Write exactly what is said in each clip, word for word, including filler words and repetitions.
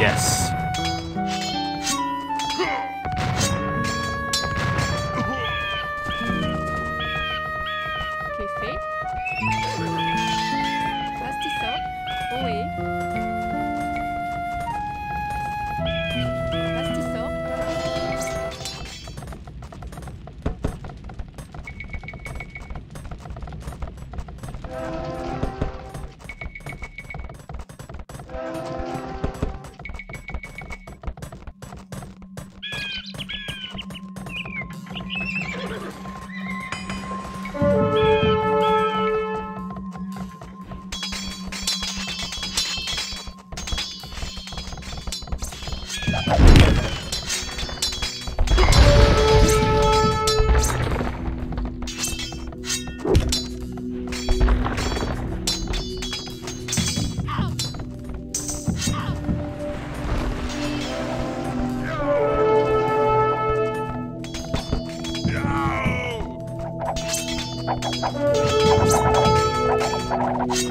Yes.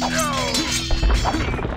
No! No!